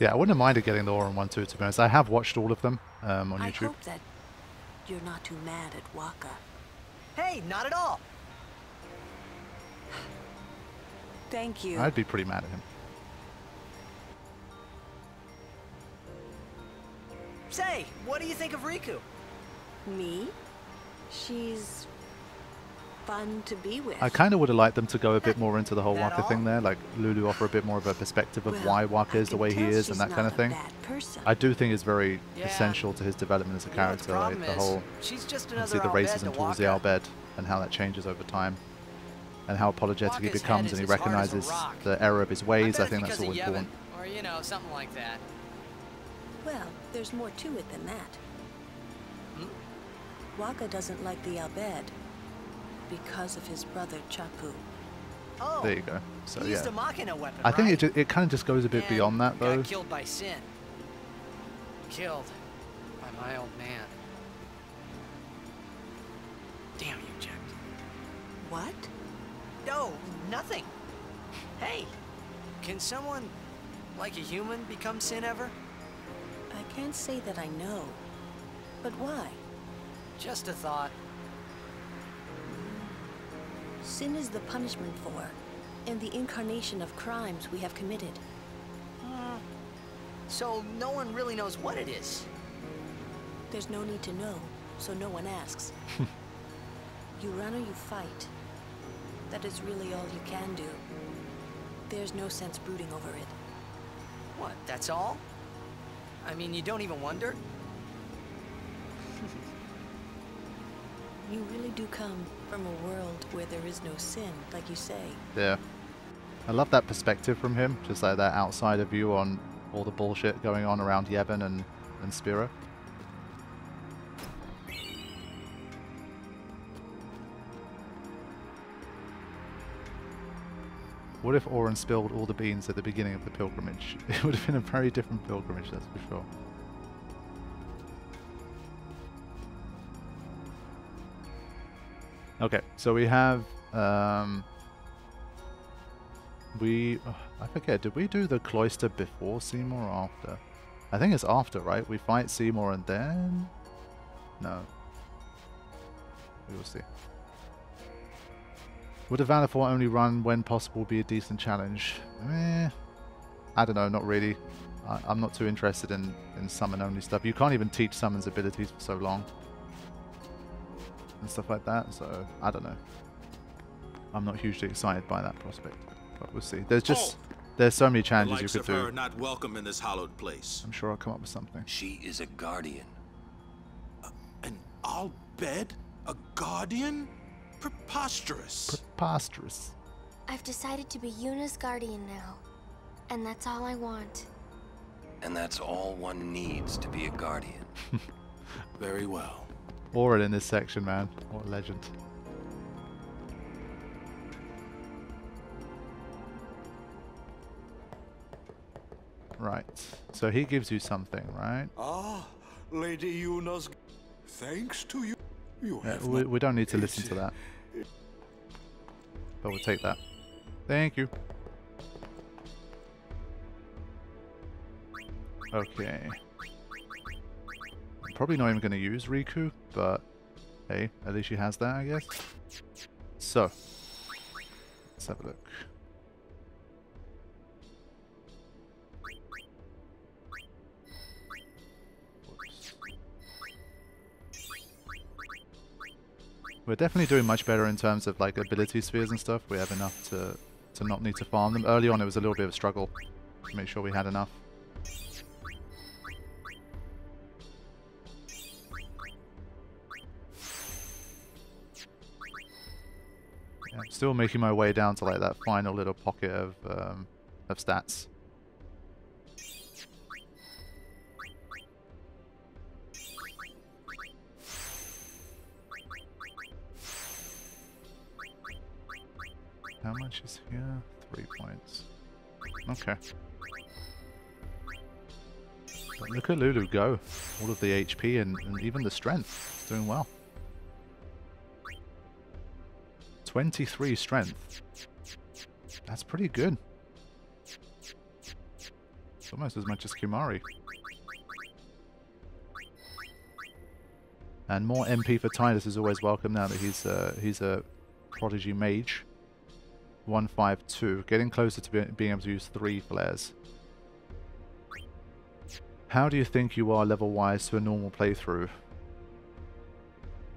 Yeah, I wouldn't have minded getting the Auron one too, to be honest. I have watched all of them on YouTube. I hope that you're not too mad at Wakka. Hey, not at all. Thank you. I'd be pretty mad at him. Say, what do you think of Rikku? Me? She's fun to be with. I kind of would have liked them to go a bit more into the whole Wakka thing there, like Lulu offer a bit more of a perspective of why Wakka is the way he is and that kind of thing. I do think it's very essential to his development as a character, like the whole, see the racism towards the Al Bhed and how that changes over time and how apologetic he becomes and he recognizes the error of his ways. I think that's all important. Or, you know, something like that. Well, there's more to it than that. Wakka doesn't like the Al Bhed because of his brother Chaku. Oh, there you go. So yeah, a Machina weapon, I think it kind of just goes a bit beyond that though. Killed by Sin. Killed by my old man. Damn you, Jack. What? No, nothing. Hey, can someone like a human become Sin ever? I can't say that I know, but why? Just a thought. Sin is the punishment for, and the incarnation of crimes we have committed. So no one really knows what it is? There's no need to know, so no one asks. You run or you fight. That is really all you can do. There's no sense brooding over it. What, that's all? I mean, you don't even wonder? You really do come from a world where there is no sin, like you say. Yeah. I love that perspective from him, just like that outsider view on all the bullshit going on around Yevon and Spira. What if Auron spilled all the beans at the beginning of the pilgrimage? It would have been a very different pilgrimage, that's for sure. Okay, so we have, I forget, did we do the Cloister before Seymour or after? I think it's after, right? We fight Seymour and then? No. We will see. Would a Valefor only run when possible be a decent challenge? I don't know, not really. I'm not too interested in summon only stuff. You can't even teach summons abilities for so long. And stuff like that, so I don't know. I'm not hugely excited by that prospect, but we'll see. There's just there's so many challenges you could do. Not welcome in this hallowed place. I'm sure I'll come up with something. She is a guardian. An Al Bhed? A guardian? Preposterous. Preposterous. I've decided to be Yuna's guardian now, and that's all I want. And that's all one needs to be a guardian. Very well. Auron in this section, man. What a legend. Right. So he gives you something, right? Ah, Lady Yuna's. Thanks to you. We don't need to listen to that. But we'll take that. Thank you. Okay. Probably not even going to use Rikku, but hey, at least she has that, I guess. So, let's have a look. Oops. We're definitely doing much better in terms of like ability spheres and stuff. We have enough to not need to farm them. Early on, it was a little bit of a struggle to make sure we had enough. I'm still making my way down to like that final little pocket of stats. How much is here? 3 points. Okay. But look at Lulu go. All of the HP and even the strength. It's doing well. 23 strength. That's pretty good. It's almost as much as Kimari. And more MP for Tidus is always welcome now that he's a prodigy mage. 152, getting closer to being able to use 3 flares. How do you think you are level-wise to a normal playthrough?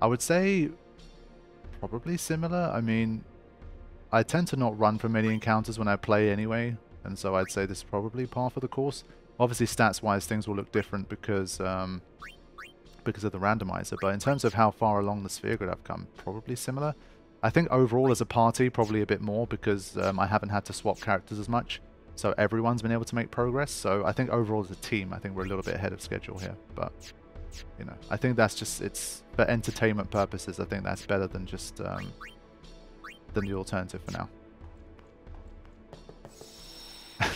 I would say probably similar. I mean, I tend to not run for many encounters when I play anyway, and so I'd say this is probably par for the course. Obviously, stats-wise, things will look different because of the randomizer, but in terms of how far along the Sphere Grid I've come, probably similar. I think overall as a party, probably a bit more, because I haven't had to swap characters as much, so everyone's been able to make progress. So I think overall as a team, I think we're a little bit ahead of schedule here, but you know, I think that's just, it's for entertainment purposes, I think that's better than just than the alternative for now.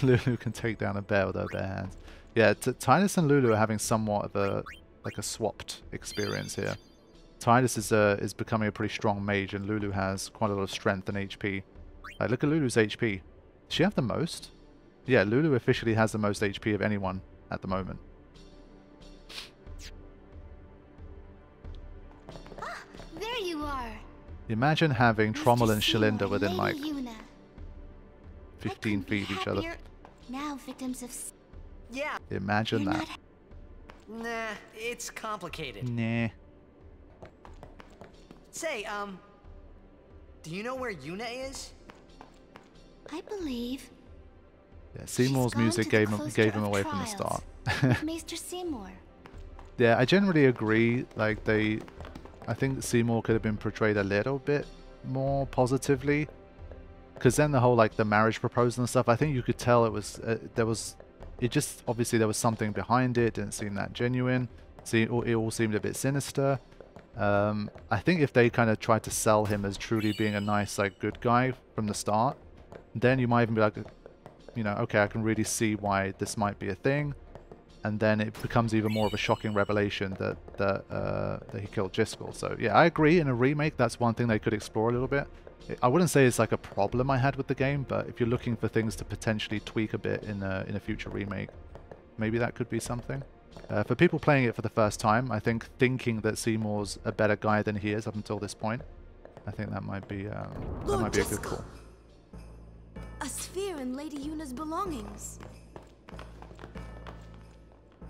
Lulu can take down a bear with her bare hands. Yeah, Tidus and Lulu are having somewhat of a like a swapped experience here. Tidus is becoming a pretty strong mage, and Lulu has quite a lot of strength and HP. Like, look at Lulu's HP. Does she have the most? Yeah, Lulu officially has the most HP of anyone at the moment. Ah, there you are. Imagine having Tromell and Shalinda within like 15 feet of each other. Now victims of... Yeah. Imagine that. Nah, it's complicated. Nah. Say, do you know where Yuna is? I believe. Yeah, Seymour's music gave him away from the start. Maester Seymour. Yeah, I generally agree. Like I think Seymour could have been portrayed a little bit more positively, because then the whole like the marriage proposal and stuff. I think you could tell it was it just obviously there was something behind it. Didn't seem that genuine. See, it all seemed a bit sinister. I think if they kind of tried to sell him as truly being a nice, like, good guy from the start, then you might even be like, you know, okay, I can really see why this might be a thing. And then it becomes even more of a shocking revelation that he killed Jyscal. So yeah, I agree. In a remake, that's one thing they could explore a little bit. I wouldn't say it's like a problem I had with the game, but if you're looking for things to potentially tweak a bit in a future remake, maybe that could be something. For people playing it for the first time, I think thinking that Seymour's a better guy than he is up until this point, I think that might be a good call. A sphere in Lady Yuna's belongings.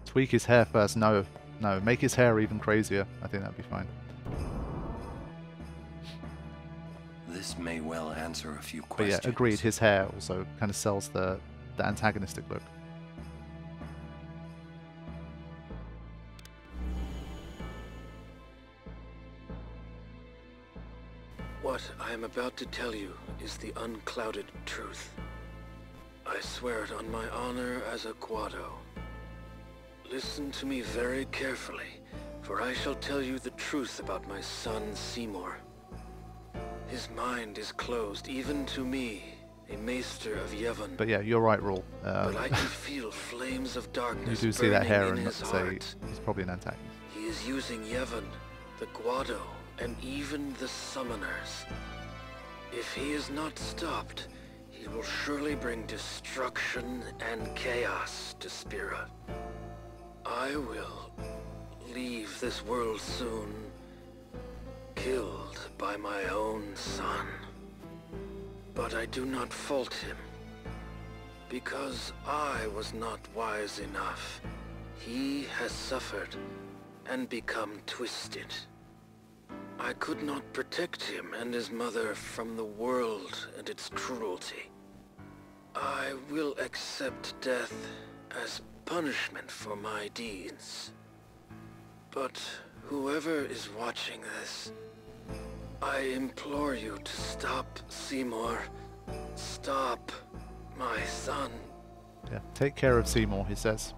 Tweak his hair first. No, no, make his hair even crazier. I think that'd be fine. This may well answer a few questions. But yeah, agreed. His hair also kind of sells the antagonistic look. What I am about to tell you is the unclouded truth. I swear it on my honor as a Guado. Listen to me very carefully, for I shall tell you the truth about my son Seymour. His mind is closed even to me, a Maester of Yevon. But yeah, you're right, Rule. But I can feel flames of darkness. You do see that hair and say he's probably an antagonist. He is using Yevon, the Guado, and even the summoners. If he is not stopped, he will surely bring destruction and chaos to Spira. I will leave this world soon, killed by my own son. But I do not fault him, because I was not wise enough. He has suffered and become twisted. I could not protect him and his mother from the world and its cruelty. I will accept death as punishment for my deeds. But whoever is watching this, I implore you to stop Seymour. Stop my son. Yeah, take care of Seymour, he says.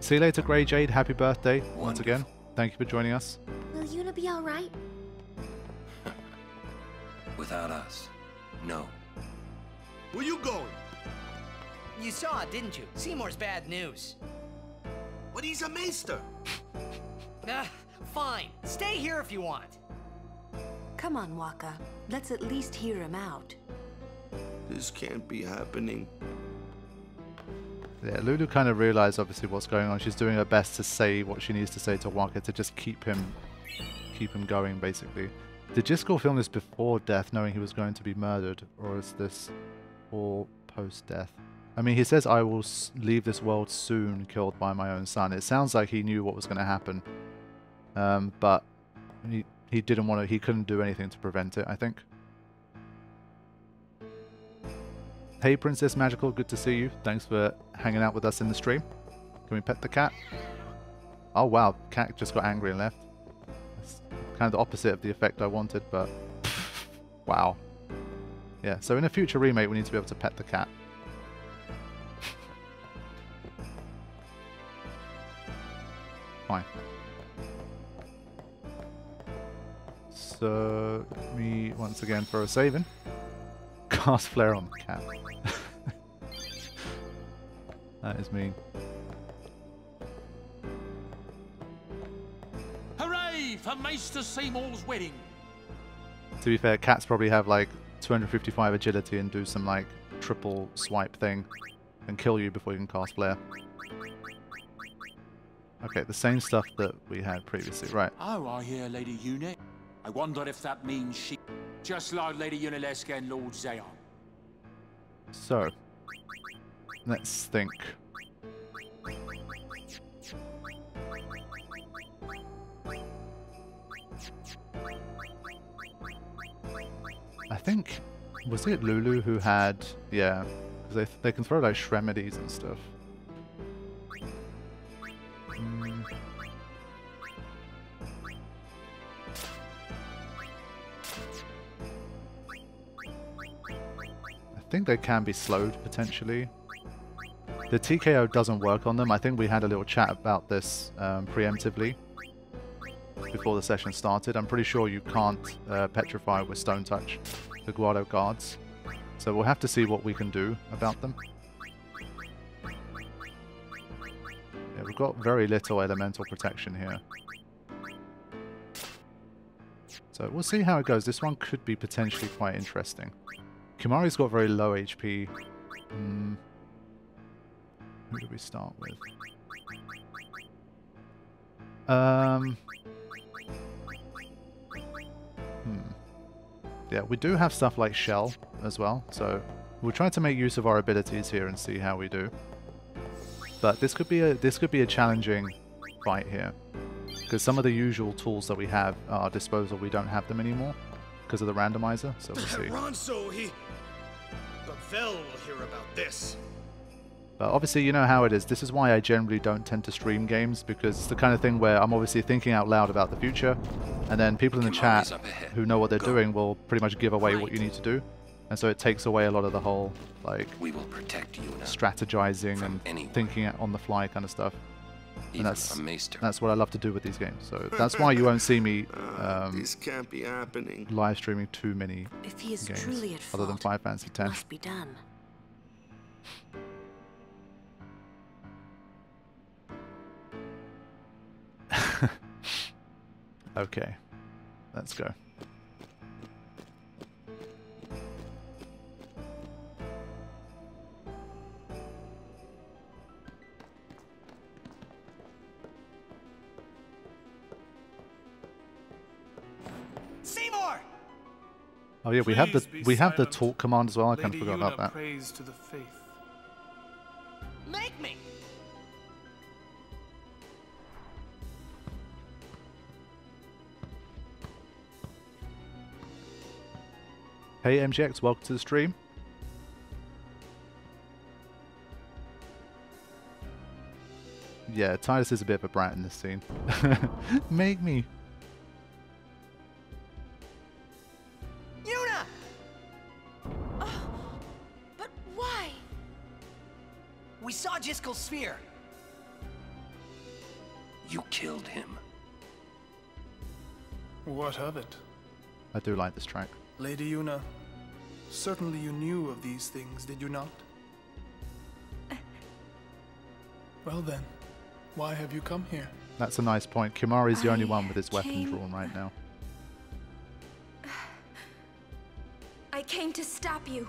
See you later, Grey Jade. Happy birthday once again. Thank you for joining us. Will Yuna be alright? Without us, no. Where you going? You saw it, didn't you? Seymour's bad news. But he's a Maester. Fine. Stay here if you want. Come on, Wakka. Let's at least hear him out. This can't be happening. Yeah, Lulu kind of realized obviously what's going on. She's doing her best to say what she needs to say to Wakka to just keep him going, basically. Did Jyscal film this before death, knowing he was going to be murdered, or is this all post-death? I mean, he says, "I will leave this world soon, killed by my own son." It sounds like he knew what was going to happen, but he didn't want to. He couldn't do anything to prevent it, I think. Hey, Princess Magical, good to see you. Thanks for hanging out with us in the stream. Can we pet the cat? Oh wow, cat just got angry and left. Kind of the opposite of the effect I wanted, but wow. Yeah, so in a future remake we need to be able to pet the cat. Fine. So me once again throw a save in. Cast flare on the cat. That is mean. For Maester Seymour's wedding. To be fair, cats probably have like 255 agility and do some like triple swipe thing and kill you before you can cast flare. Okay, the same stuff that we had previously, right? Oh, I hear Lady Yuna. I wonder if that means she, just like Lady Yunaleska and Lord Zayon. So, let's think. I think, was it Lulu who had, yeah, because they can throw like Shremedies and stuff. I think they can be slowed potentially. The TKO doesn't work on them. I think we had a little chat about this preemptively before the session started. I'm pretty sure you can't petrify with Stone Touch the Guado guards, so we'll have to see what we can do about them. Yeah, we've got very little elemental protection here, so we'll see how it goes. This one could be potentially quite interesting. Kimari's got very low HP. Who do we start with? Yeah, we do have stuff like Shell as well, so we'll try to make use of our abilities here and see how we do. But this could be a challenging fight here, because some of the usual tools that we have at our disposal, we don't have them anymore because of the randomizer. So we'll see. Ronso, Bevelle will hear about this. But obviously, you know how it is. This is why I generally don't tend to stream games, because it's the kind of thing where I'm obviously thinking out loud about the future, and then people in the chat who know what they're doing will pretty much give away what you need to do, and so it takes away a lot of the whole like strategizing and thinking on the fly kind of stuff. And that's what I love to do with these games. So that's why you won't see me this can't be happening. Live streaming too many games other than Final Fantasy X. Okay, let's go. Seymour! Oh yeah, we have the talk command as well. I kind of forgot about that. Praise to the faith. Make me. Hey MGX, welcome to the stream. Yeah, Tidus is a bit of a brat in this scene. Make me. Yuna! Oh, but why? We saw Jyscal's sphere. You killed him. What of it? I do like this track. Lady Yuna, certainly you knew of these things, did you not? Well then, why have you come here? That's a nice point. Kimari's the only one with his weapon drawn right now. I came to stop you.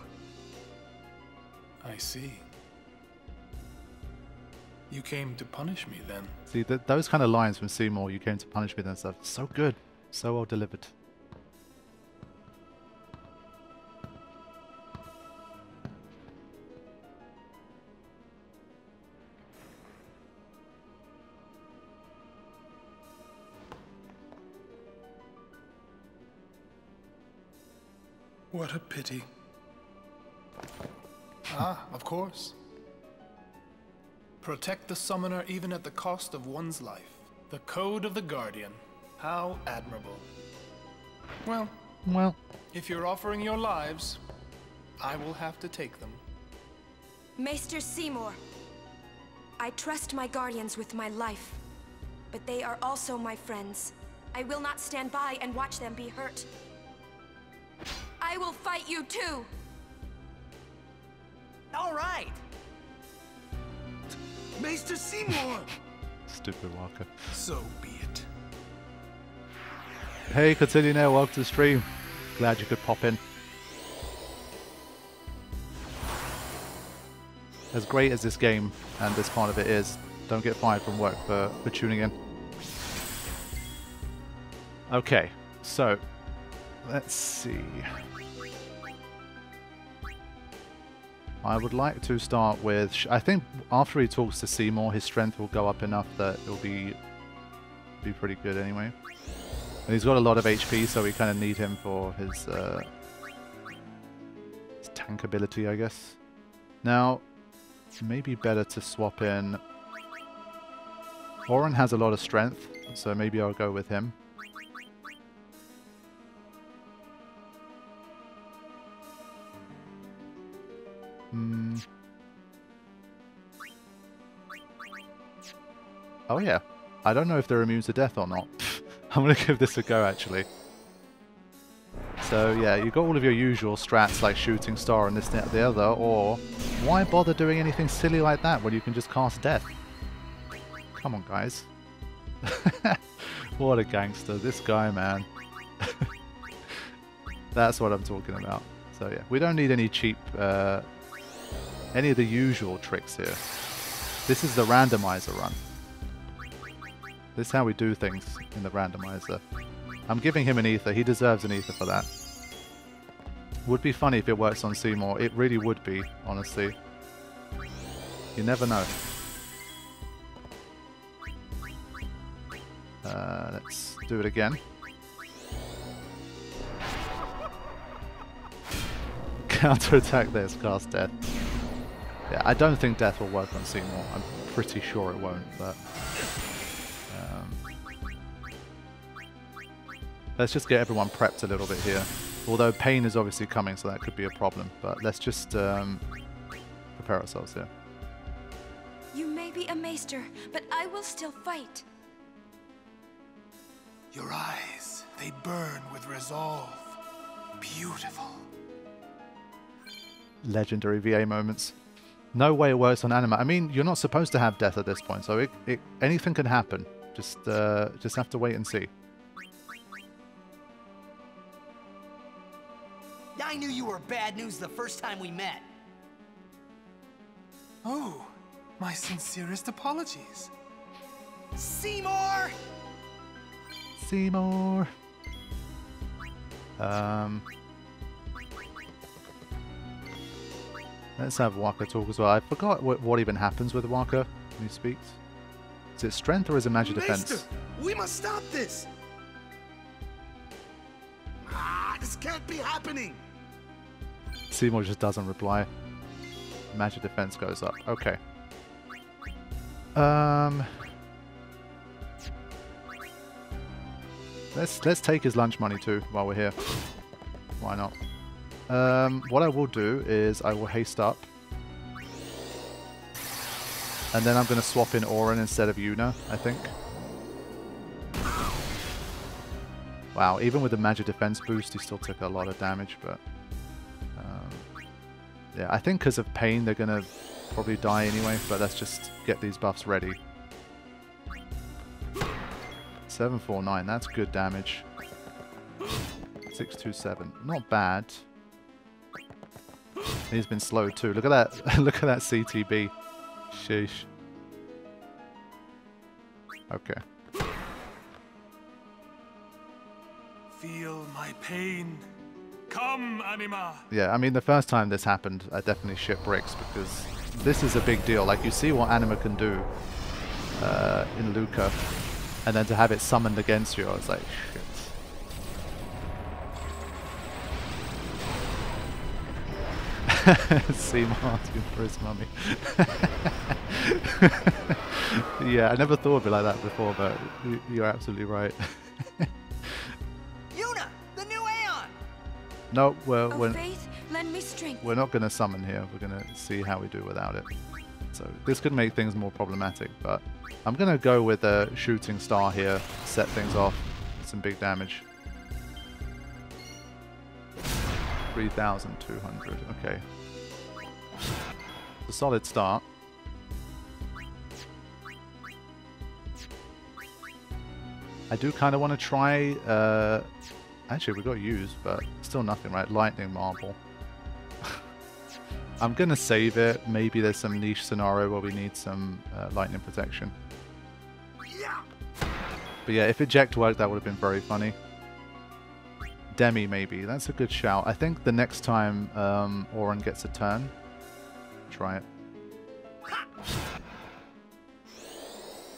I see. You came to punish me then. See, those kind of lines from Seymour, you came to punish me then, stuff. So good. So well delivered. What a pity. Ah, of course. Protect the summoner even at the cost of one's life. The code of the Guardian. How admirable. Well, if you're offering your lives, I will have to take them. Maester Seymour, I trust my guardians with my life, but they are also my friends. I will not stand by and watch them be hurt. I will fight you too. All right. Maester Seymour. Stupid Wakka. So be it. Hey, Cotilionaire, welcome to the stream. Glad you could pop in. As great as this game and this part of it is, don't get fired from work for tuning in. Okay, so let's see. I would like to start with, I think after he talks to Seymour, his strength will go up enough that it'll be pretty good anyway. And he's got a lot of HP, so we kind of need him for his tank ability, I guess. Now, it's maybe better to swap in. Auron has a lot of strength, so maybe I'll go with him. Oh yeah, I don't know if they're immune to death or not. I'm gonna give this a go actually. So yeah, you got all of your usual strats like shooting star and this and the other, or why bother doing anything silly like that when you can just cast death? Come on guys. What a gangster, this guy, man. That's what I'm talking about. So yeah, we don't need any cheap any of the usual tricks here. This is the randomizer run. This is how we do things in the randomizer. I'm giving him an ether. He deserves an ether for that. Would be funny if it works on Seymour. It really would be, honestly. You never know. Let's do it again. Counterattack this, cast death. Yeah, I don't think death will work on Seymour. I'm pretty sure it won't, but let's just get everyone prepped a little bit here. Although pain is obviously coming, so that could be a problem. But let's just prepare ourselves here. You may be a maester, but I will still fight. Your eyes, they burn with resolve. Beautiful. Legendary VA moments. No way it works on Anima. I mean, you're not supposed to have death at this point, so anything can happen. Just have to wait and see. I knew you were bad news the first time we met. Oh, my sincerest apologies. Seymour! Seymour. Let's have Wakka talk as well. I forgot what even happens with Wakka when he speaks. Is it strength or is it magic defense? Maester, we must stop this! This can't be happening! Seymour just doesn't reply. Magic defense goes up. Okay. Let's take his lunch money too while we're here. Why not? What I will do is I will haste up, and then I'm going to swap in Auron instead of Yuna, I think. Wow, even with the magic defense boost, he still took a lot of damage, but yeah, I think because of pain, they're going to probably die anyway, but let's just get these buffs ready. 749, that's good damage. 627, not bad. He's been slowed too. Look at that. Look at that CTB. Sheesh. Okay. Feel my pain. Come, Anima. Yeah, I mean, the first time this happened, I definitely shit bricks because this is a big deal. Like, you see what Anima can do in Luca, and then to have it summoned against you, I was like, shit. Seymour asking for his mummy. Yeah, I never thought of it like that before, but you're absolutely right. Yuna, the new Aeon. No, we're not going to summon here. We're going to see how we do without it. So this could make things more problematic, but I'm going to go with a shooting star here, set things off, some big damage. 3,200, okay. It's a solid start. I do kind of want to try... actually, we got used, but still nothing, right? Lightning Marble. I'm going to save it. Maybe there's some niche scenario where we need some lightning protection. But yeah, if eject worked, that would have been very funny. Demi, maybe. That's a good shout. I think the next time Auron gets a turn, try it.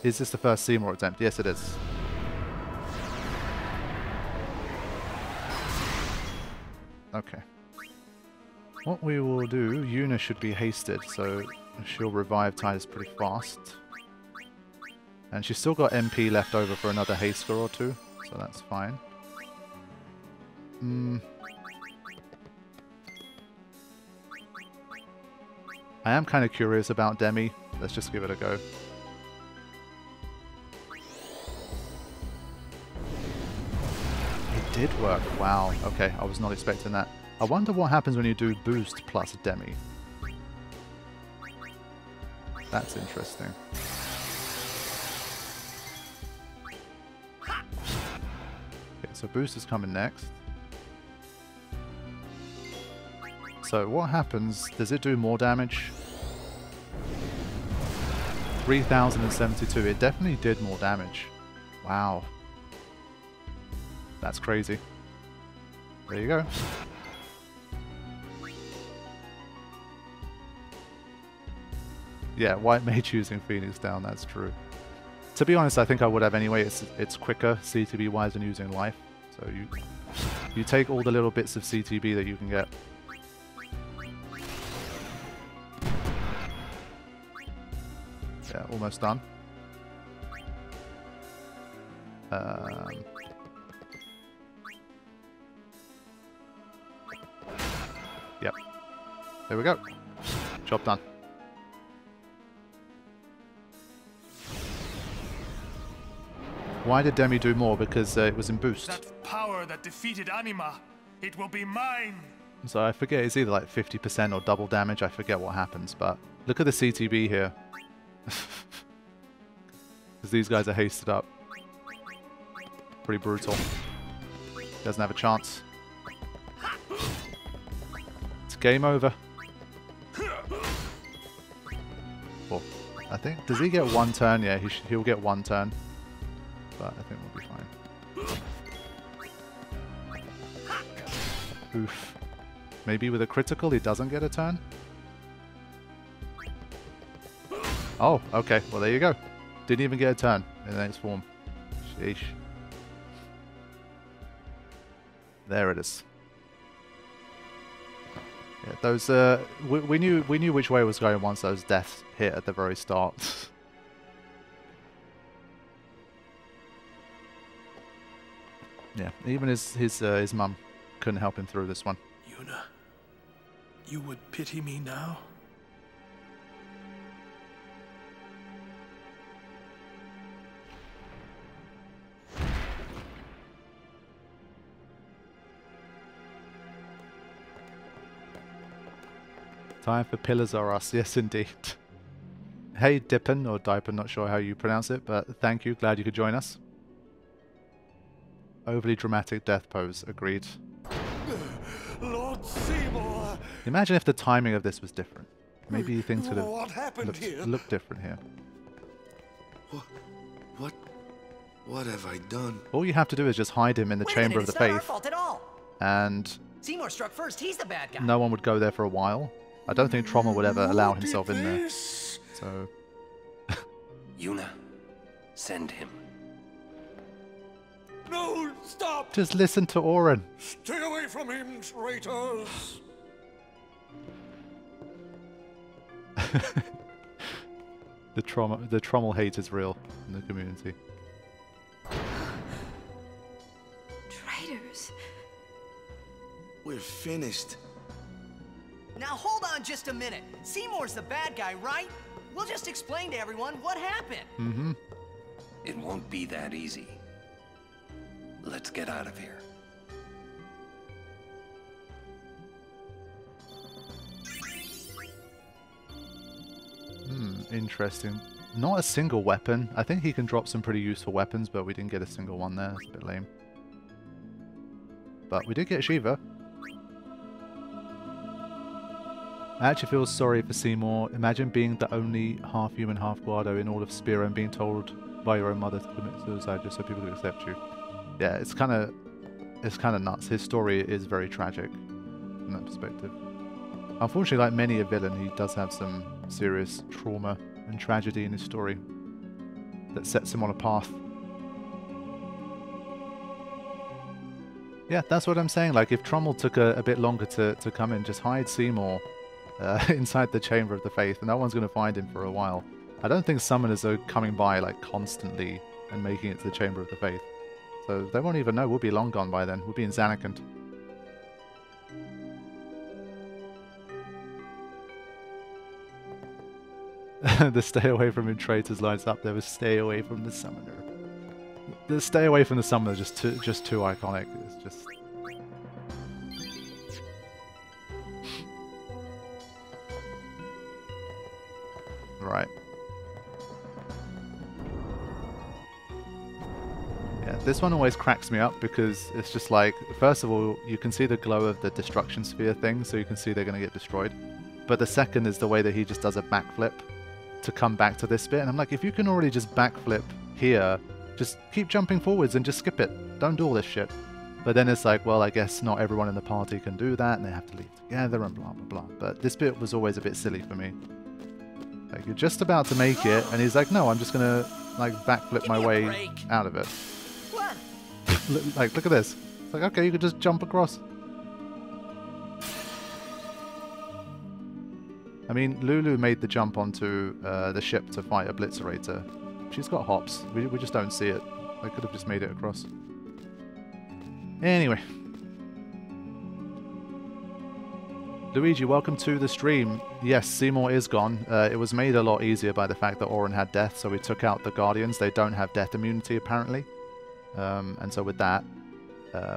Is this the first Seymour attempt? Yes, it is. Okay. What we will do, Yuna should be hasted, so she'll revive Tidus pretty fast. And she's still got MP left over for another haste score or two, so that's fine. I am kind of curious about Demi. Let's just give it a go. It did work. Wow. Okay, I was not expecting that. I wonder what happens when you do boost plus Demi. That's interesting. Okay, so boost is coming next. So what happens? Does it do more damage? 3,072. It definitely did more damage. Wow. That's crazy. There you go. Yeah, White Mage using Phoenix down, that's true. To be honest, I think I would have anyway. It's quicker CTB-wise than using life. So you take all the little bits of CTB that you can get. Yeah, almost done. Yep. There we go. Job done. Why did Demi do more? Because it was in boost. That power that defeated Anima, it will be mine. So I forget, it's either like 50% or double damage. I forget what happens, but look at the CTB here. Because these guys are hasted up. Pretty brutal. Doesn't have a chance. It's game over. Well, I think... Does he get one turn? Yeah, he'll get one turn. But I think we'll be fine. Oof. Maybe with a critical he doesn't get a turn? Oh, okay. Well, there you go. Didn't even get a turn in the next form. Sheesh. There it is. Yeah, those. We knew which way it was going once those deaths hit at the very start. Yeah. Even his mum couldn't help him through this one. Yuna, you would pity me now. Time for Pillars Are Us, yes indeed. Hey Dippin, or Dipen, not sure how you pronounce it, but thank you, glad you could join us. Overly dramatic death pose, agreed. Lord Seymour. Imagine if the timing of this was different. Maybe things could have looked different here. What What have I done? All you have to do is just hide him in the Chamber of the Faith. It's not our fault at all. And Seymour struck first. He's the bad guy. No one would go there for a while. I don't think Tromell would ever allow himself in there. So Yuna, send him. No, stop! Just listen to Auron. Stay away from him, traitors. The Tromell hate is real in the community. Traitors. We're finished. Now hold on just a minute. Seymour's the bad guy, right? We'll just explain to everyone what happened. Mm-hmm. It won't be that easy. Let's get out of here. Hmm, interesting. Not a single weapon. I think he can drop some pretty useful weapons, but we didn't get a single one there. It's a bit lame. But we did get Shiva. I actually feel sorry for Seymour. Imagine being the only half-human, half-Guado in all of Spira and being told by your own mother to commit suicide just so people can accept you. Yeah, it's kind of nuts. His story is very tragic from that perspective. Unfortunately, like many a villain, he does have some serious trauma and tragedy in his story that sets him on a path. Yeah, that's what I'm saying. Like, if Tromell took a bit longer to come in, just hide Seymour inside the Chamber of the Faith, and no one's going to find him for a while. I don't think summoners are coming by, like, constantly and making it to the Chamber of the Faith. So they won't even know. We'll be long gone by then. We'll be in Zanarkand. The stay away from him traitors lights up there with stay away from the summoner. The stay away from the summoner is just too iconic. It's just... Right. This one always cracks me up because it's just like, first of all, you can see the glow of the destruction sphere thing, so you can see they're going to get destroyed. But the second is the way that he just does a backflip to come back to this bit. And I'm like, if you can already just backflip here, just keep jumping forwards and just skip it. Don't do all this shit. But then it's like, well, I guess not everyone in the party can do that and they have to leave together and blah, blah, blah. But this bit was always a bit silly for me. Like, you're just about to make it and he's like, no, I'm just going to like backflip my way out of it. Like, look at this. It's like, okay, you could just jump across. I mean, Lulu made the jump onto the ship to fight Obliterator. She's got hops. We just don't see it. I could have just made it across. Anyway. Luigi, welcome to the stream. Yes, Seymour is gone. It was made a lot easier by the fact that Auron had death, so we took out the Guardians. They don't have death immunity, apparently. And so with that,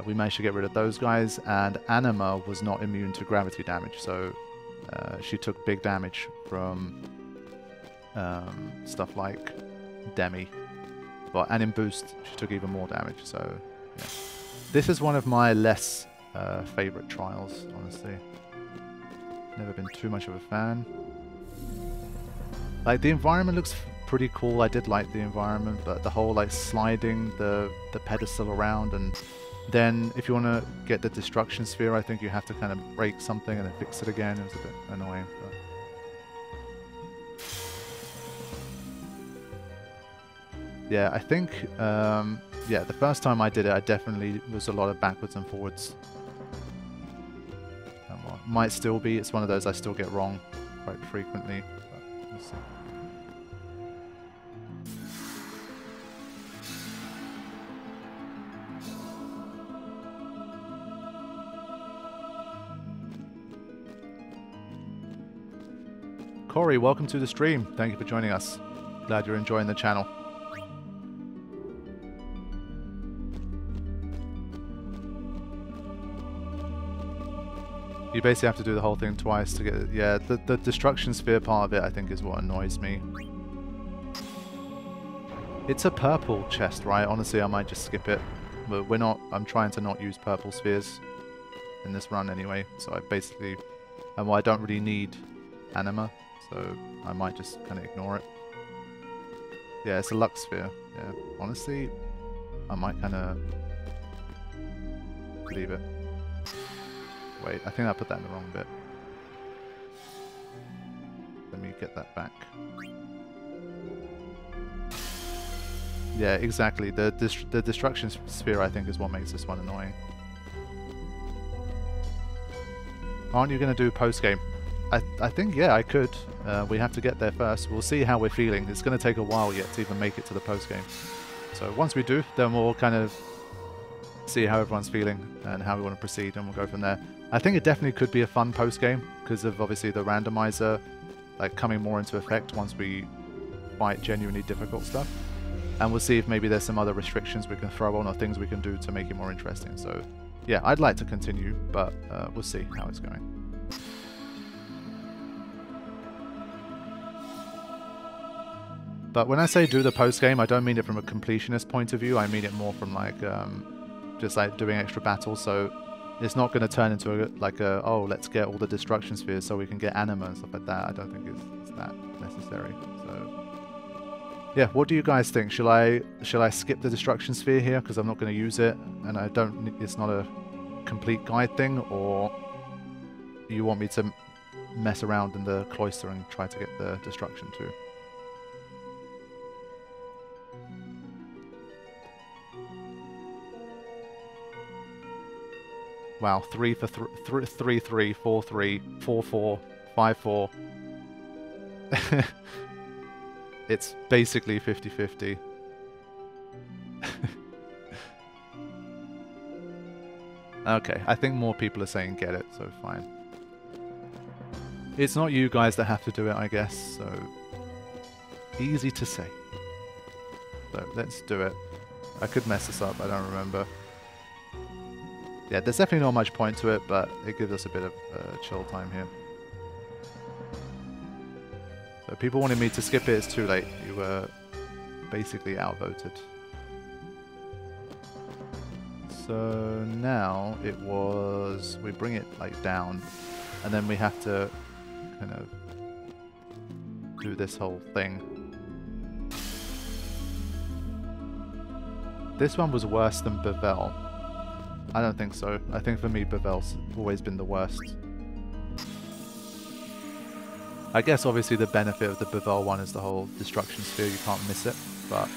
we managed to get rid of those guys, and Anima was not immune to gravity damage, so she took big damage from stuff like Demi. But, and in boost, she took even more damage, so yeah. This is one of my less favourite trials, honestly. Never been too much of a fan. Like, the environment looks pretty cool. I did like the environment, but the whole like sliding the pedestal around, and then if you want to get the destruction sphere, I think you have to kind of break something and then fix it again. It was a bit annoying. But yeah, I think yeah, the first time I did it, I definitely was a lot of backwards and forwards. Might still be. It's one of those I still get wrong quite frequently. But we'll see. Corey, welcome to the stream. Thank you for joining us. Glad you're enjoying the channel. You basically have to do the whole thing twice to get it. Yeah, the destruction sphere part of it, I think, is what annoys me. It's a purple chest, right? Honestly, I might just skip it. But we're not... I'm trying to not use purple spheres in this run anyway. So I basically... And well, I don't really need Anima. So I might just kind of ignore it. Yeah, it's a luck sphere. Yeah, honestly, I might kind of leave it. Wait, I think I put that in the wrong bit. Let me get that back. Yeah, exactly. The destruction sphere, I think, is what makes this one annoying. Aren't you going to do post-game? I think, yeah, I could. We have to get there first. We'll see how we're feeling. It's going to take a while yet to even make it to the post-game. So once we do, then we'll kind of see how everyone's feeling and how we want to proceed, and we'll go from there. I think it definitely could be a fun post-game because of, obviously, the randomizer like coming more into effect once we fight genuinely difficult stuff. And we'll see if maybe there's some other restrictions we can throw on or things we can do to make it more interesting. So, yeah, I'd like to continue, but we'll see how it's going. But when I say do the post-game, I don't mean it from a completionist point of view. I mean it more from, like, just, like, doing extra battles. So it's not going to turn into, oh, let's get all the destruction spheres so we can get Anima and stuff like that. I don't think it's that necessary. So, yeah, what do you guys think? Shall I skip the destruction sphere here because I'm not going to use it and I don't, it's not a complete guide thing, or you want me to mess around in the cloister and try to get the destruction too? Wow, 3 for 3, 3, 3, 4, 3, 4, 4, 5, 4. It's basically 50-50. Okay, I think more people are saying get it, so fine. It's not you guys that have to do it, I guess, so easy to say. So let's do it. I could mess this up, I don't remember. Yeah, there's definitely not much point to it, but it gives us a bit of chill time here. But people wanted me to skip it, it's too late. You were basically outvoted. So now it was, we bring it like down and then we have to kind of do this whole thing. This one was worse than Bevelle. I don't think so. I think for me Bevelle's always been the worst. I guess obviously the benefit of the Bevelle one is the whole destruction sphere, you can't miss it, but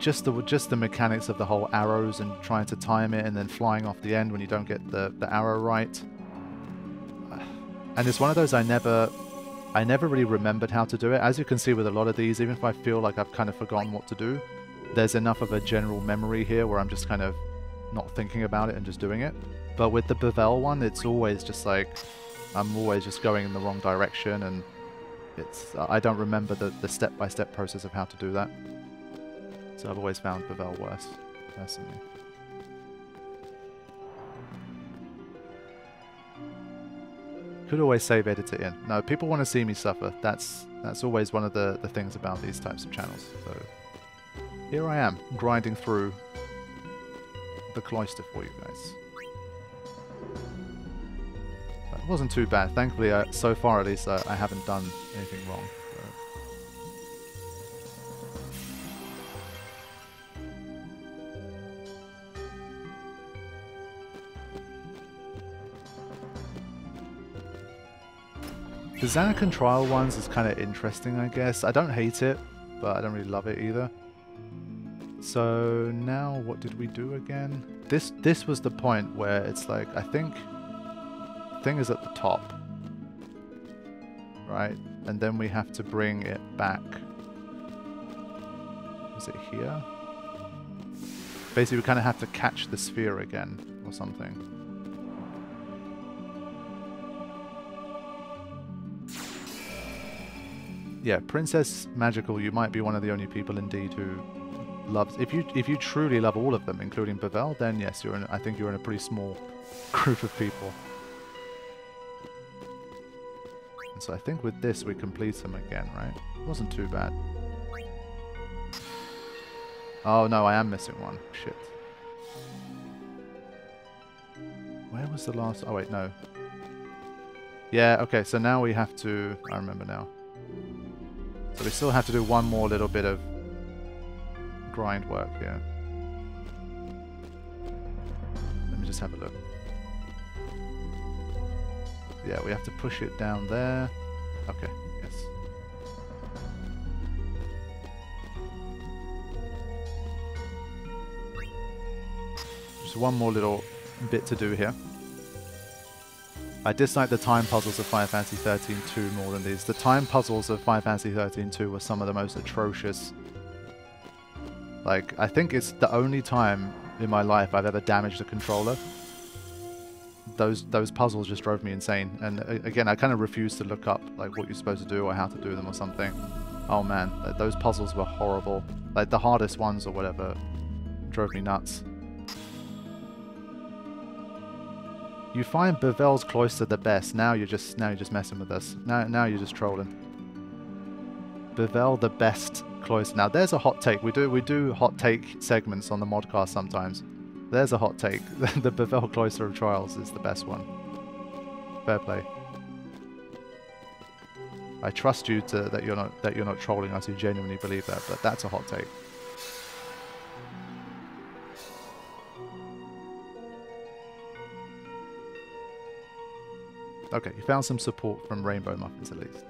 just the mechanics of the whole arrows and trying to time it and then flying off the end when you don't get the arrow right. And it's one of those I never really remembered how to do it. As you can see with a lot of these, even if I feel like I've kind of forgotten what to do, there's enough of a general memory here where I'm just kind of not thinking about it and just doing it. But with the Bevelle one, it's always just like, I'm always just going in the wrong direction, and it's, I don't remember the step-by-step process of how to do that. So I've always found Bevelle worse, personally. Could always save edit it in. No, people want to see me suffer. That's always one of the things about these types of channels. So here I am, grinding through the cloister for you guys. It wasn't too bad. Thankfully, so far at least, I haven't done anything wrong. So. The Zanarkand trial ones is kind of interesting, I guess. I don't hate it, but I don't really love it either. So now, what did we do again? This was the point where it's like, I think thing is at the top, right, and then we have to bring it back. Is it here? Basically we kind of have to catch the sphere again or something. Yeah, Princess Magical, you might be one of the only people indeed who loves, if you truly love all of them including Bevelle, then yes, you're in, I think you're in a pretty small group of people. And so I think with this we complete them again, right? It wasn't too bad. Oh no, I am missing one. Shit. Where was the last? Oh wait, no. Yeah, okay, so now we have to, I remember now. So we still have to do one more little bit of grind work here. Let me just have a look. Yeah, we have to push it down there. Okay, yes. Just one more little bit to do here. I dislike the time puzzles of Final Fantasy XIII 2 more than these. The time puzzles of Final Fantasy XIII 2 were some of the most atrocious. Like, I think it's the only time in my life I've ever damaged a controller. Those puzzles just drove me insane. And again, I kind of refused to look up like what you're supposed to do or how to do them or something. Oh man, like, those puzzles were horrible. Like the hardest ones or whatever drove me nuts. You find Bevelle's Cloister the best. Now you're just messing with us. Now you're just trolling. Bevelle the best Cloister. Now there's a hot take. We do hot take segments on the modcast sometimes. There's a hot take. The Bevelle Cloister of Trials is the best one. Fair play. I trust you to that you're not trolling us. You genuinely believe that, but that's a hot take. Okay, you found some support from Rainbow Muffins at least.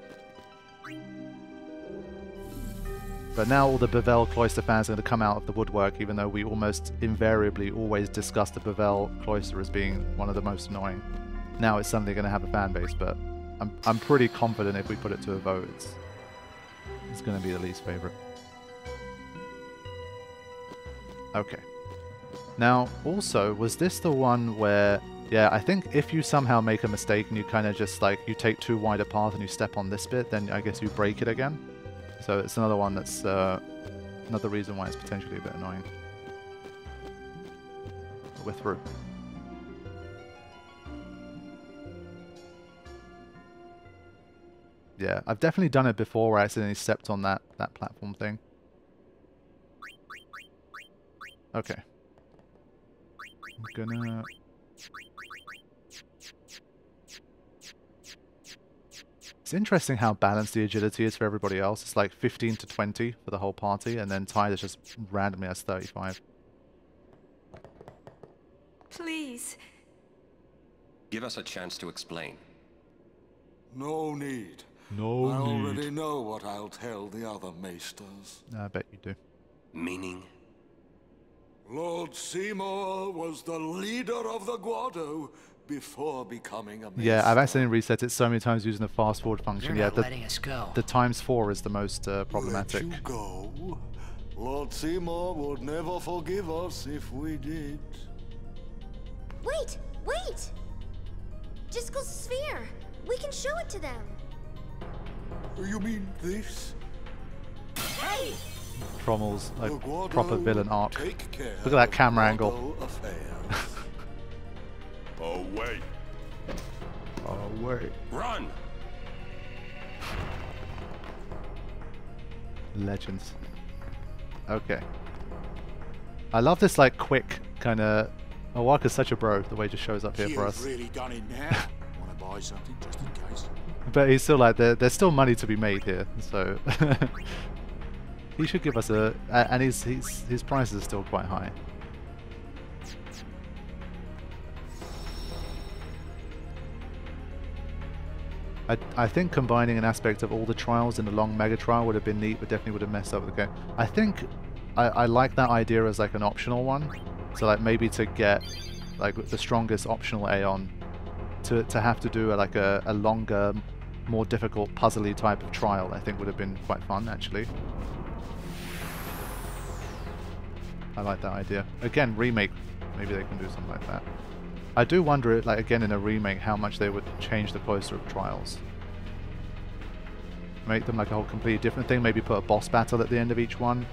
But now all the Bevelle Cloister fans are going to come out of the woodwork, even though we almost invariably always discuss the Bevelle Cloister as being one of the most annoying. Now it's suddenly going to have a fan base, but I'm pretty confident if we put it to a vote, it's going to be the least favorite. Okay. Now, also, was this the one where... Yeah, I think if you somehow make a mistake and you kind of just like, you take too wide a path and you step on this bit, then I guess you break it again. So it's another one that's, another reason why it's potentially a bit annoying. But we're through. Yeah, I've definitely done it before where I accidentally stepped on that platform thing. Okay. I'm gonna... It's interesting how balanced the agility is for everybody else. It's like 15 to 20 for the whole party, and then Tidus just randomly has 35. Please. Give us a chance to explain. No need. No need. I already know what I'll tell the other maesters. I bet you do. Meaning? Lord Seymour was the leader of the Guado. Before becoming a maester. Yeah, I've accidentally reset it so many times using the fast forward function. You're not letting us go. The ×4 is the most problematic. Let you go? Lord Seymour would never forgive us if we did. Wait, wait! Jyscal's sphere. We can show it to them. You mean this? Hey! Tromell's like proper villain arc. Look at that camera angle. Away! Away! Run! Legends. Okay. I love this like quick kind of. Oh, Wakka's such a bro. The way he just shows up here for us. Really done it now. Want to buy something just in case? But he's still like there's still money to be made here, so he should give us a. And his prices are still quite high. I think combining an aspect of all the trials in a long mega trial would have been neat, but definitely would have messed up the game. I think I like that idea as like an optional one. So like maybe to get like the strongest optional Aeon to have to do like a longer, more difficult puzzly type of trial, I think would have been quite fun actually. I like that idea. Again, remake, maybe they can do something like that. I do wonder, like again in a remake, how much they would change the Cloister of Trials. Make them like a whole completely different thing, maybe put a boss battle at the end of each one,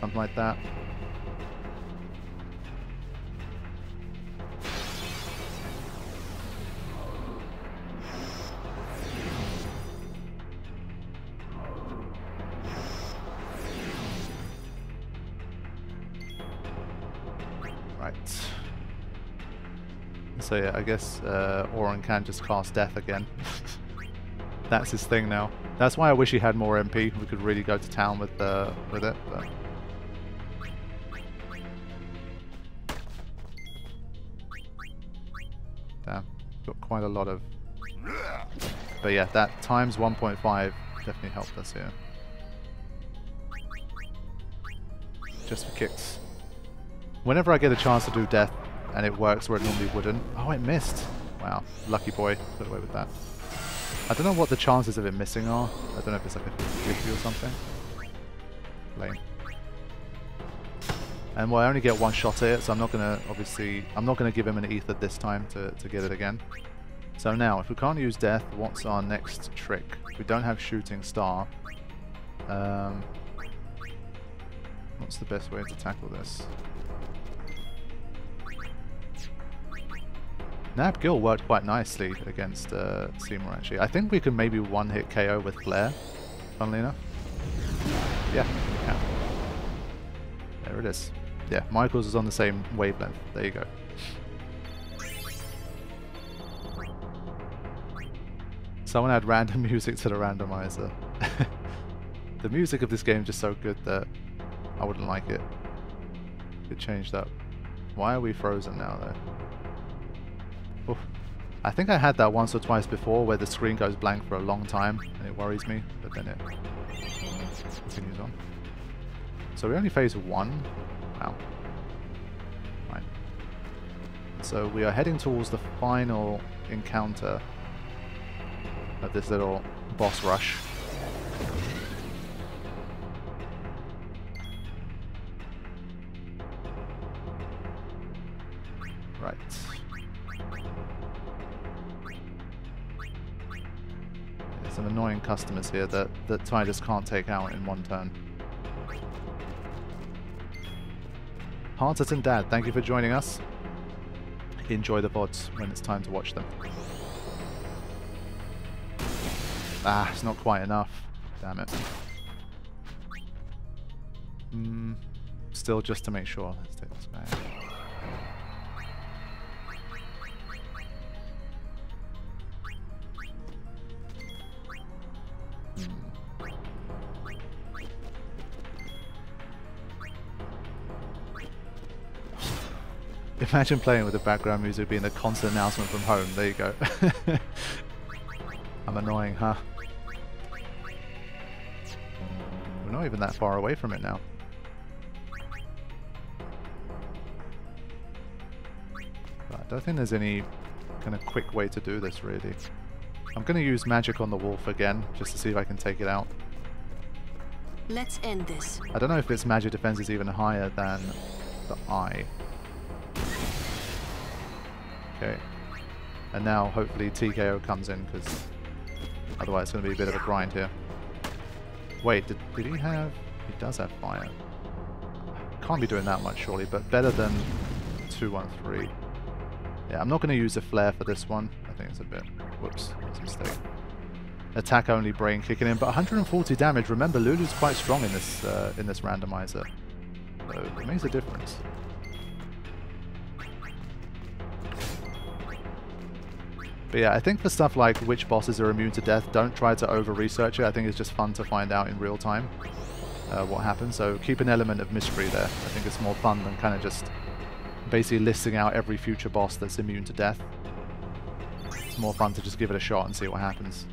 something like that. So yeah, I guess Auron can just cast Death again. That's his thing now. That's why I wish he had more MP. We could really go to town with it. But Damn, got quite a lot of... But yeah, that times 1.5 definitely helped us here. Just for kicks. Whenever I get a chance to do death and it works where it normally wouldn't... Oh, it missed! Wow, lucky boy, got away with that. I don't know what the chances of it missing are. I don't know if it's like a 50/50 or something. Lame. And well, I only get one shot at it, so I'm not gonna, obviously, I'm not gonna give him an ether this time to get it again. So now, if we can't use death, what's our next trick? We don't have shooting star. What's the best way to tackle this? Nabgil worked quite nicely against Seymour, actually. I think we can maybe one-hit KO with Flare, funnily enough. Yeah, we can. There it is. Yeah, Michael's is on the same wavelength. There you go. Someone add random music to the randomizer. The music of this game is just so good that I wouldn't like it. It changed up. Why are we frozen now, though? Oof. I think I had that once or twice before where the screen goes blank for a long time and it worries me, but then it continues on. So we only phase one. Wow. Right. So we are heading towards the final encounter of this little boss rush. Right. Some annoying customers here that Tidus can't take out in one turn. Hearts and Dad, thank you for joining us. Enjoy the VODs when it's time to watch them. Ah, it's not quite enough. Damn it. Still, just to make sure. Let's take this back. Imagine playing with the background music being a constant announcement from home. There you go. I'm annoying, huh? We're not even that far away from it now. But I don't think there's any kind of quick way to do this, really. I'm going to use magic on the wolf again, just to see if I can take it out. Let's end this. I don't know if its magic defense is even higher than the eye. Okay. And now hopefully TKO comes in, because otherwise it's going to be a bit of a grind here. Wait, did he have... He does have fire. Can't be doing that much, surely, but better than 213. Yeah, I'm not going to use a flare for this one. I think it's a bit... Whoops, that's a mistake. Attack only brain kicking in, but 140 damage. Remember, Lulu's quite strong in this randomizer. So it makes a difference. But yeah, I think for stuff like which bosses are immune to death, don't try to over-research it. I think it's just fun to find out in real time what happens. So keep an element of mystery there. I think it's more fun than kind of just basically listing out every future boss that's immune to death. It's more fun to just give it a shot and see what happens.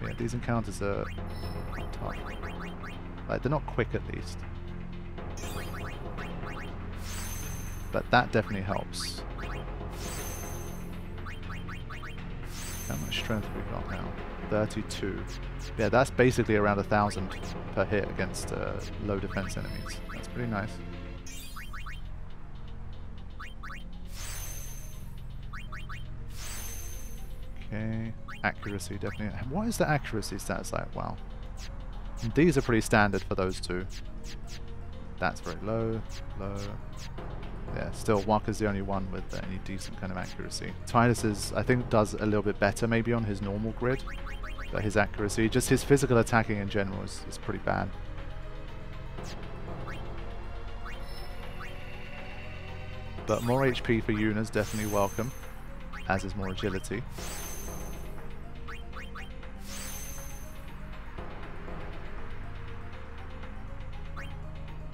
But yeah, these encounters are tough. Like, they're not quick at least. But that definitely helps. How much strength have we got now? 32. Yeah, that's basically around 1,000 per hit against low defense enemies. That's pretty nice. Okay, accuracy definitely. What is the accuracy stats like? Wow. These are pretty standard for those two. That's very low, low. Yeah, still, Wakka's the only one with any decent kind of accuracy. Tidus is, I think, does a little bit better maybe on his normal grid. But his accuracy, just his physical attacking in general is pretty bad. But more HP for Yuna is definitely welcome, as is more agility.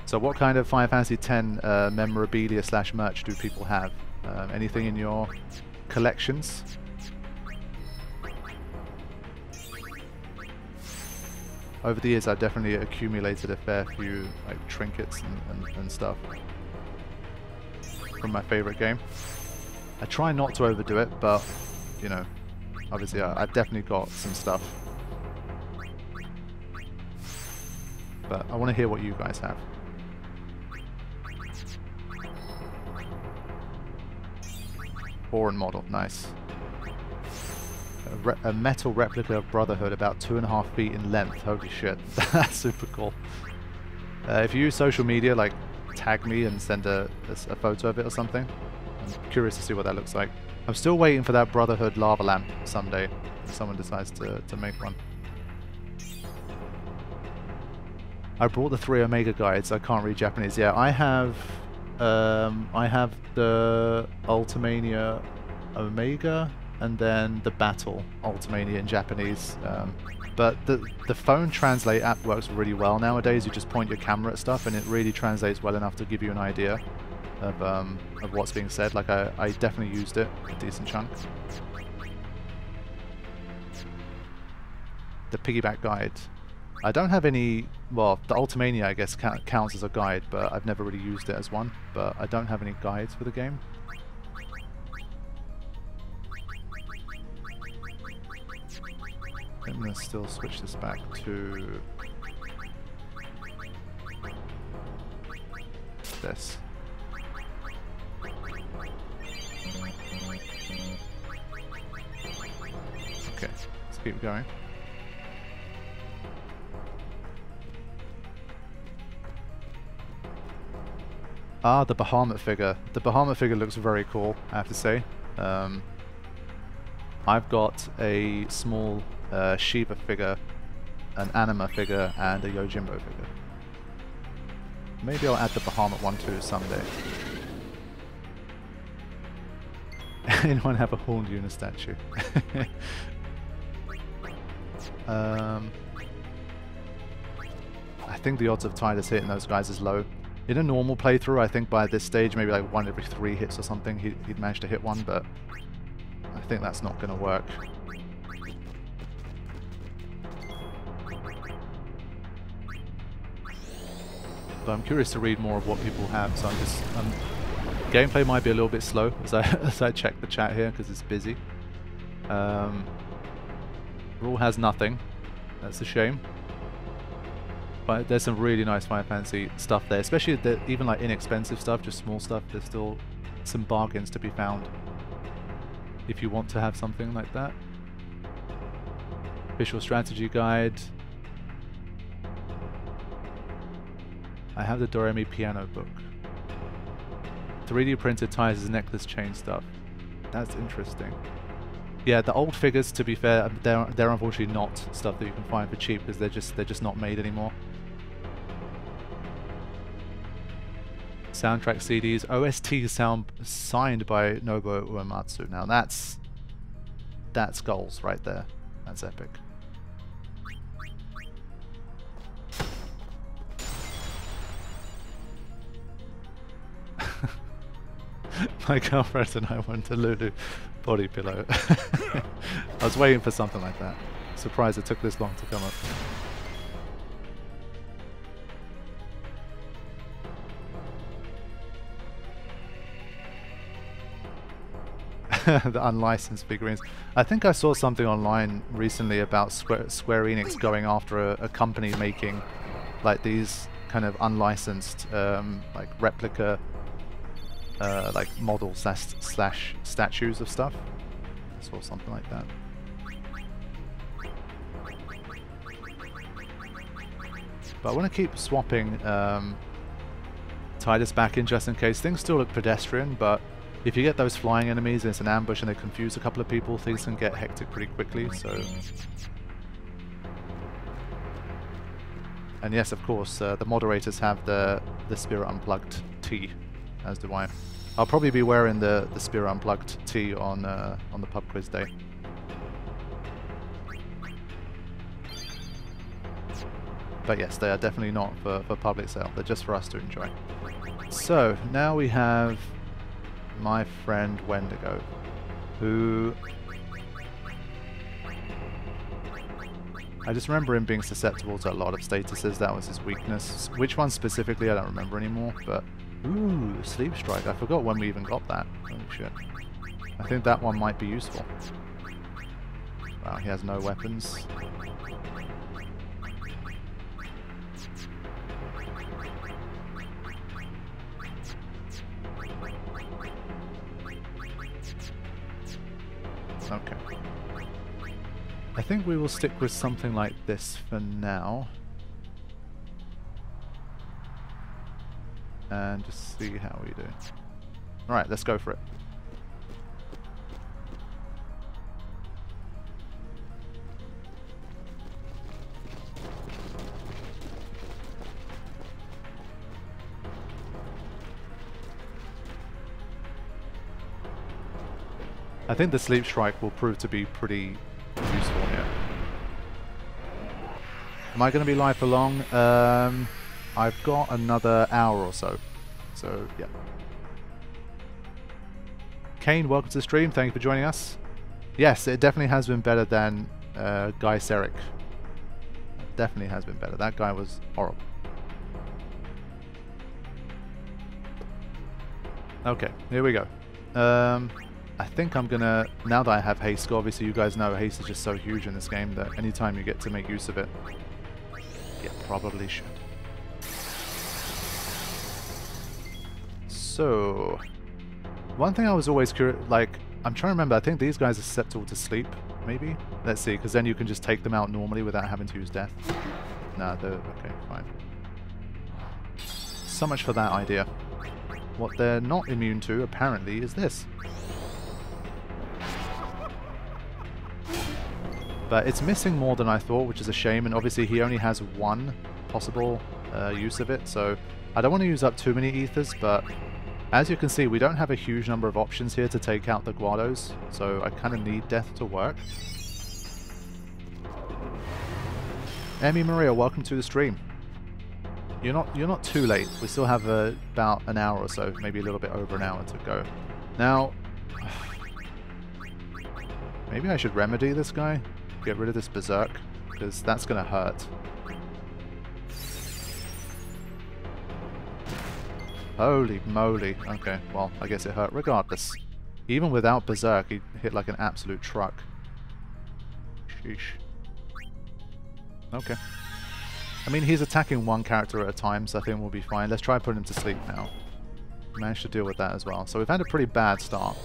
So what kind of Final Fantasy X memorabilia slash merch do people have? Anything in your collections? Over the years I've definitely accumulated a fair few like trinkets and stuff from my favourite game. I try not to overdo it, but you know, obviously I've definitely got some stuff. But I want to hear what you guys have. Auron model, nice. A metal replica of Brotherhood, about 2.5 feet in length. Holy shit, that's super cool. If you use social media, like tag me and send a photo of it or something. I'm curious to see what that looks like. I'm still waiting for that Brotherhood lava lamp someday, if someone decides to make one. I brought the 3 Omega guides. I can't read Japanese. Yeah, I have the Ultimania Omega and then the Battle Ultimania in Japanese. But the phone translate app works really well nowadays. You just point your camera at stuff and it really translates well enough to give you an idea of what's being said. Like I definitely used it a decent chunk. The piggyback guide. I don't have any, well, the Ultimania I guess counts as a guide, but I've never really used it as one, but I don't have any guides for the game. I'm going to still switch this back to this. Okay, let's keep going. Ah, the Bahamut figure. The Bahamut figure looks very cool, I have to say. I've got a small Shiva figure, an Anima figure, and a Yojimbo figure. Maybe I'll add the Bahamut one too someday. Anyone have a horned Yuna statue? I think the odds of Tidus hitting those guys is low. In a normal playthrough, I think by this stage, maybe like 1 every 3 hits or something, he'd manage to hit one, but I think that's not going to work. But I'm curious to read more of what people have, so I'm just... gameplay might be a little bit slow as I check the chat here, because it's busy. Rule has nothing. That's a shame. But there's some really nice Final Fantasy stuff there, especially even like inexpensive stuff, just small stuff. There's still some bargains to be found if you want to have something like that. Official strategy guide. I have the Doremi piano book. 3D printed Tidus' necklace chain stuff. That's interesting. Yeah, the old figures, to be fair, they're unfortunately not stuff that you can find for cheap because they're just not made anymore. Soundtrack CDs, OST sound signed by Nobuo Uematsu. Now that's goals right there. That's epic. My girlfriend and I went to Lulu body pillow. I was waiting for something like that. Surprised it took this long to come up. The unlicensed figurines. I think I saw something online recently about Square Enix going after a company making like these kind of unlicensed like replica like models slash statues of stuff. I saw something like that. But I want to keep swapping Tidus back in just in case. Things still look pedestrian, but if you get those flying enemies and it's an ambush and they confuse a couple of people, things can get hectic pretty quickly, so... And yes, of course, the moderators have the Spira Unplugged tee, as do I. I'll probably be wearing the Spira Unplugged tee on the pub quiz day. But yes, they are definitely not for public sale. They're just for us to enjoy. So now we have my friend Wendigo, who... I just remember him being susceptible to a lot of statuses. That was his weakness. Which one specifically, I don't remember anymore, but... Ooh, Sleep Strike. I forgot when we even got that. Oh, shit. I think that one might be useful. Wow, he has no weapons. Okay. I think we will stick with something like this for now. And just see how we do. Alright, let's go for it. I think the Sleep Strike will prove to be pretty useful here. Am I going to be live for long? I've got another hour or so. So, yeah. Kane, welcome to the stream. Thank you for joining us. Yes, it definitely has been better than Guy Serik. Definitely has been better. That guy was horrible. Okay, here we go. I think I'm gonna, now that I have haste, obviously you guys know haste is just so huge in this game that anytime you get to make use of it, you probably should. So, one thing I was always curious, like, I'm trying to remember, I think these guys are susceptible to sleep, maybe? Let's see, because then you can just take them out normally without having to use death. Nah, they're, okay, fine. So much for that idea. What they're not immune to, apparently, is this. But it's missing more than I thought, which is a shame, and obviously he only has one possible use of it, so I don't want to use up too many ethers, but as you can see, we don't have a huge number of options here to take out the Guados, so I kind of need death to work. Emmy Maria, welcome to the stream. You're not too late. We still have about an hour or so, maybe a little bit over an hour to go. Now, maybe I should remedy this guy. Get rid of this Berserk, because that's going to hurt. Holy moly. Okay, well, I guess it hurt regardless. Even without Berserk, he hit like an absolute truck. Sheesh. Okay. I mean, he's attacking one character at a time, so I think we'll be fine. Let's try putting him to sleep now. Managed to deal with that as well. So we've had a pretty bad start.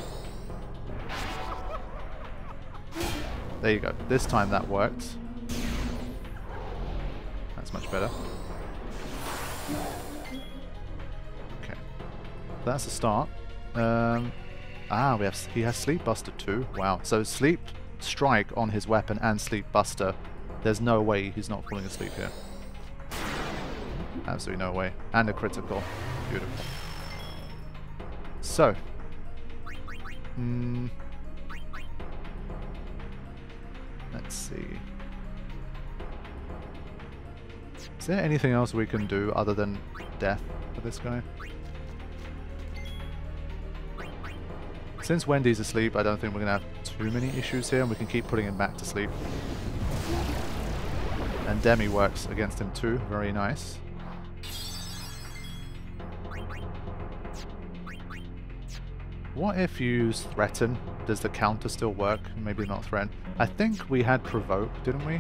There you go. This time that worked. That's much better. Okay. That's a start. He has Sleep Buster too. Wow. So Sleep Strike on his weapon and Sleep Buster. There's no way he's not falling asleep here. Absolutely no way. And a critical. Beautiful. So. Let's see. Is there anything else we can do other than death for this guy? Since Wendy's asleep, I don't think we're going to have too many issues here, and we can keep putting him back to sleep. And Demi works against him too. Very nice. What if you use Threaten? Does the counter still work? Maybe not Threaten. I think we had Provoke, didn't we?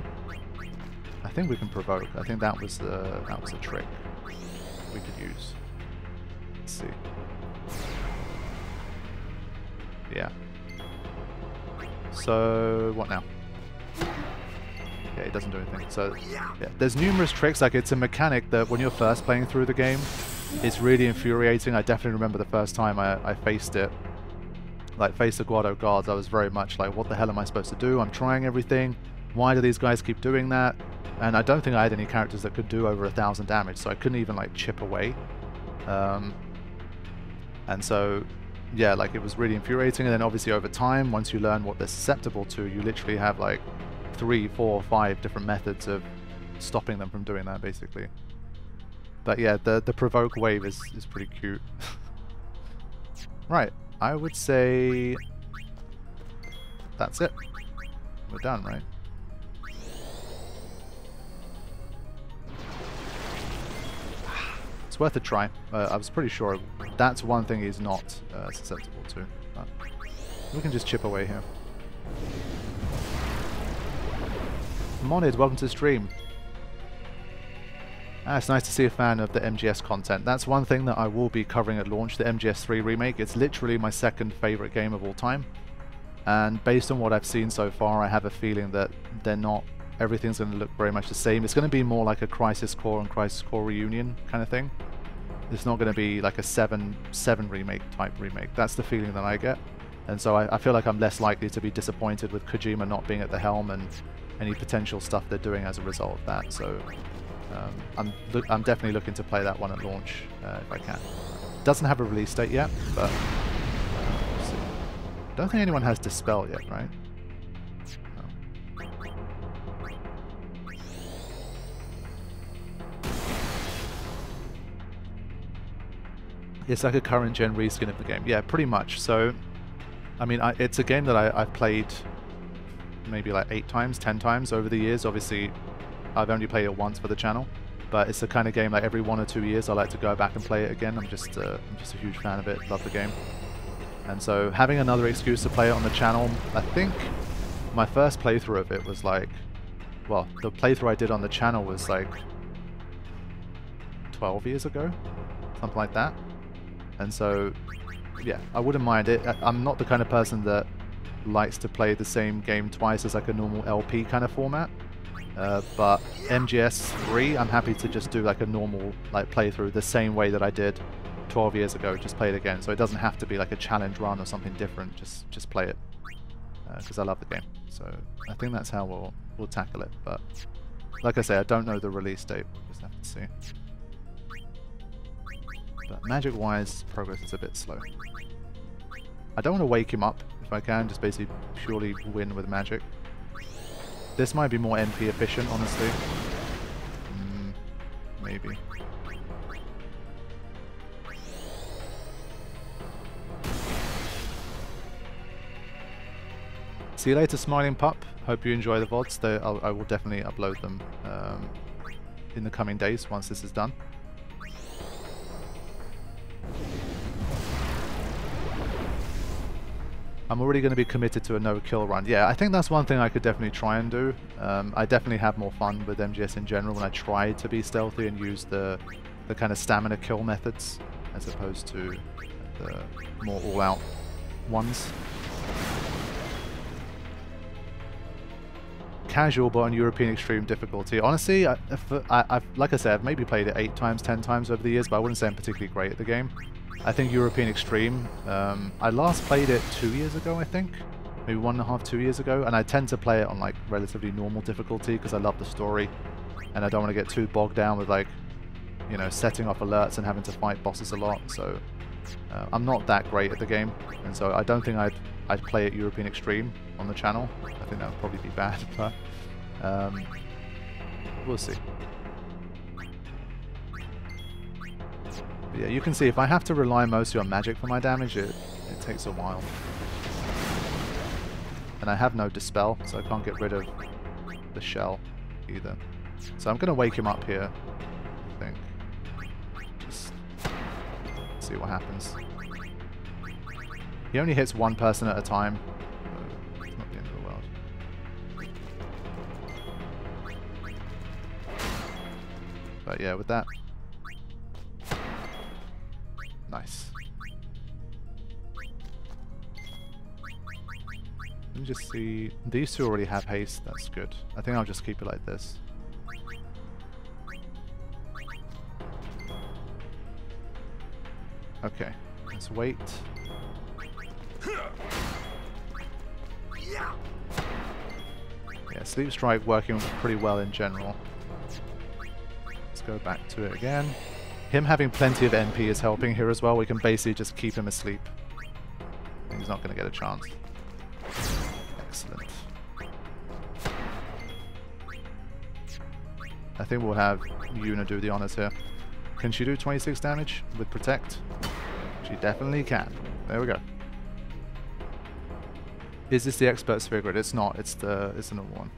I think we can Provoke. I think that was the trick we could use. Let's see. Yeah. So, what now? Yeah, it doesn't do anything. So, yeah. There's numerous tricks. Like, it's a mechanic that when you're first playing through the game, it's really infuriating. I definitely remember the first time I faced it, like faced the Guado guards, I was very much like, what the hell am I supposed to do? I'm trying everything. Why do these guys keep doing that? And I don't think I had any characters that could do over 1,000 damage, so I couldn't even like chip away. And so, yeah, like it was really infuriating. And then obviously over time, once you learn what they're susceptible to, you literally have like 3, 4, 5 different methods of stopping them from doing that, basically. But yeah, the provoke wave is pretty cute. Right, I would say that's it. We're done, right? It's worth a try. I was pretty sure that's one thing he's not susceptible to. But we can just chip away here. Monid, welcome to the stream. Ah, it's nice to see a fan of the MGS content. That's one thing that I will be covering at launch, the MGS3 remake. It's literally my second favourite game of all time. And based on what I've seen so far, I have a feeling that they're not... everything's going to look very much the same. It's going to be more like a Crisis Core and Crisis Core Reunion kind of thing. It's not going to be like a 7 remake type remake. That's the feeling that I get. And so I feel like I'm less likely to be disappointed with Kojima not being at the helm and any potential stuff they're doing as a result of that. So... I'm definitely looking to play that one at launch if I can. Doesn't have a release date yet, but we'll see. Don't think anyone has Dispel yet, right? No. It's like a current gen reskin of the game. Yeah, pretty much. So, I mean, it's a game that I've played maybe like 8 times, 10 times over the years. Obviously, I've only played it once for the channel, but it's the kind of game like every 1 or 2 years I like to go back and play it again. I'm just a huge fan of it, love the game. And so having another excuse to play it on the channel, I think my first playthrough of it was like, well, the playthrough I did on the channel was like 12 years ago, something like that. And so, yeah, I wouldn't mind it. I'm not the kind of person that likes to play the same game twice as like a normal LP kind of format. But MGS3, I'm happy to just do like a normal like playthrough the same way that I did 12 years ago, just play it again. So it doesn't have to be like a challenge run or something different, just play it. Because I love the game. So I think that's how we'll tackle it. But like I say, I don't know the release date, we'll just have to see. But magic-wise, progress is a bit slow. I don't want to wake him up if I can, just basically purely win with magic. This might be more MP efficient, honestly. Maybe. See you later, Smiling Pup. Hope you enjoy the VODs. I will definitely upload them in the coming days once this is done. I'm already going to be committed to a no-kill run. Yeah, I think that's one thing I could definitely try and do. I definitely have more fun with MGS in general when I try to be stealthy and use the kind of stamina kill methods as opposed to the more all-out ones. Casual but on European extreme difficulty. Honestly, I've, like I said, I've maybe played it 8 times, 10 times over the years, but I wouldn't say I'm particularly great at the game. I think European Extreme, I last played it 2 years ago, I think. Maybe 1.5, 2 years ago. And I tend to play it on like relatively normal difficulty because I love the story. And I don't want to get too bogged down with like, you know, setting off alerts and having to fight bosses a lot. So I'm not that great at the game. And so I don't think I'd play it European Extreme on the channel. I think that would probably be bad, but we'll see. But yeah, you can see if I have to rely mostly on magic for my damage, it takes a while. And I have no Dispel, so I can't get rid of the shell either. So I'm going to wake him up here, I think. Just see what happens. He only hits one person at a time. So it's not the end of the world. But yeah, with that... Nice. Let me just see. These two already have haste. That's good. I think I'll just keep it like this. Okay. Let's wait. Yeah, Sleep Strike working pretty well in general. Let's go back to it again. Him having plenty of MP is helping here as well. We can basically just keep him asleep. He's not going to get a chance. Excellent. I think we'll have Yuna do the honors here. Can she do 26 damage with Protect? She definitely can. There we go. Is this the Expert Sphere Grid? It's not. It's the normal one.